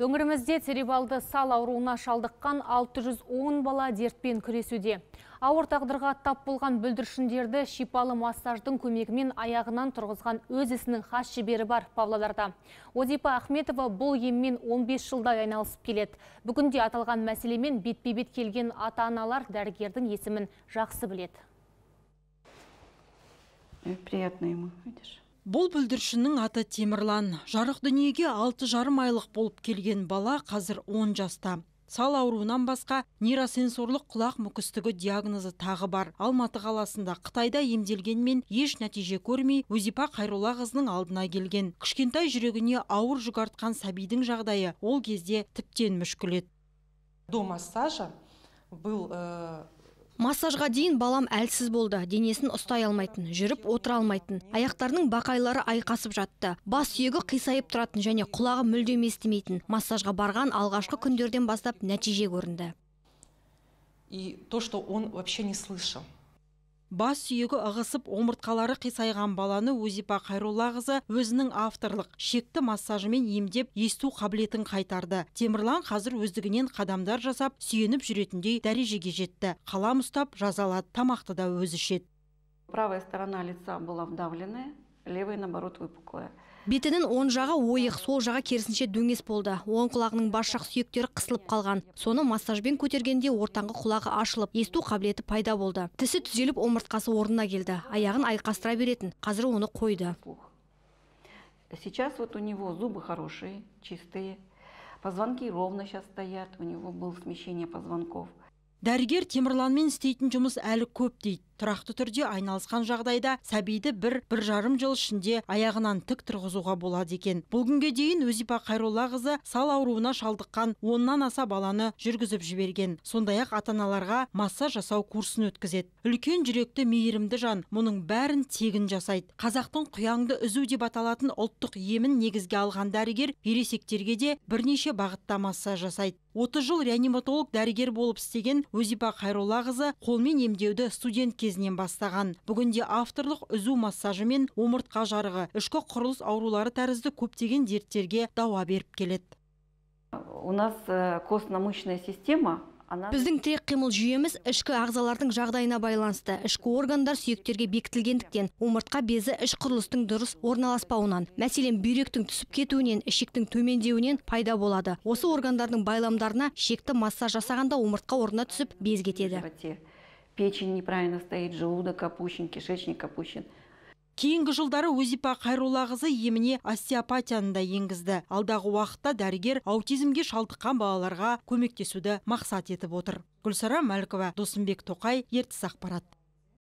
Өңірімізде теребалды сал ауруына шалдыққан 610 бала дертпен күресуде. Ауыр тағдырға тап болған бүлдіршіндерді шипалы массаждың көмегімен аяғынан тұрғызған өз ісінің хас шебері бар Павлодарда. Озипа Ахметова бұл еммен 15 жылдай айналысып келеді. Бүгінде аталған мәселемен бетпе-бет келген ата-аналар дәрігердің есімін жақсы біледі. Приятно ему, видишь? Бұл бүлдіршінің аты Темірлан. Жарық дүниеге 6,5 айлық болып келген бала қазір 10 жаста. Сал ауруынан басқа нейросенсорлық құлақ мүкістігі диагнозы тағы бар. Алматы қаласында Қытайда емделгенмен еш нәтиже көрмей, Озипа Қайроллақызының алдына келген. Кішкентай жүрегіне ауыр жүк артқан сәбидің жағдайы ол кезде тіптен мүшкіл еді. До массажа был массажға дейін балам әлсіз болды, денесін ұстай алмайтын, жүріп отыра алмайтын, аяқтарының бақайлары айқасып жатты, бас сүйегі қисайып тұратын және құлағы мүлдем естімейтін. Массажға барған алғашқы күндерден бастап нәтиже көрінді. И то, что он вообще не слышал. Бас сүйегі ағысып, омыртқалары қисайған баланы Озипа Қайроллақызы өзінің авторлық шекті массажымен емдеп, есту қабілетін қайтарды. Темірлан қазір өздігінен қадамдар жасап, сүйеніп жүретіндей дәрежеге жетті. Қалам ұстап, жазалады, тамақты да өзі ішеді. Правая сторона лица была вдавленная, левая наоборот выпуклая. Бетінің оң жағы ойық, сол жағы керісінше дөңес болды. Оң құлағының бас жақ сүйектері қысылып қалған. Соны массажбен көтергенде ортаңғы құлағы ашылып, есту қабілеті пайда болды. Тісі түзеліп, омыртқасы орнына келді. Аяғын айқастыра беретін. Қазір оны қойды. Сейчас вот у него зубы хорошие, чистые. Позвонки ровно сейчас стоят. У него было смещение позвонков. Дәрігер Темірланмен істейтін жұмыс әлі көп дейді. Тұрақты түрде айналысқан жағдайда сәбиді 1-1,5 жыл ішінде аяғынан тік тұрғызуға болады екен. Бұл күнге дейін Озипа Қайроллақызы сал ауруына шалдыққан 10-нан аса баланы жүргізіп жіберген. Сондай-ақ ата-аналарға массаж жасау курсын өткізеді. Үлкен жүректі мейірімді жан мұның бәрін тегін жасайды. Қазақтың құяңды үзу деп аталатын ұлттық емін негізге алған дәрігер ересектерге де бірнеше бағытта массаж жасайды. 30 жыл реаниматолог дәрігер болып істеген Озипа Қайроллақызы қолмен емдеуді студент кезінен бастаған. Бүгінде авторлық үзу массажы мен омыртқа жарығы, ішкі құрылыс аурулары тәрізді көптеген дерттерге дауа беріп келеді. У нас костно-мышечная система. Біздің тірек қимыл жүйеміз ішкі ағзалардың жағдайына байланысты. Ішкі органдар сүйектерге бекітілгендіктен, омыртқа безі іш құрылыстың дұрыс орналаспауынан, мәселен бүйректің түсіп кетуінен, ішіктің төмендеуінен пайда болады. Осы органдардың байламдарына шекті массаж жасағанда омыртқа орнына түсіп без кетеді. Печень неправильно стоит, желудок опущен, кишечник опущен. Кейінгі жылдары Озипа Қайроллақызы еміне остеопатияны да енгізді. Алдағы уақытта дәрігер аутизмге шалдыққан балаларға көмектесуді мақсат етіп отыр. Гүлсара Мәлікова, Досымбек Тоқай, Ертіс ақпарат.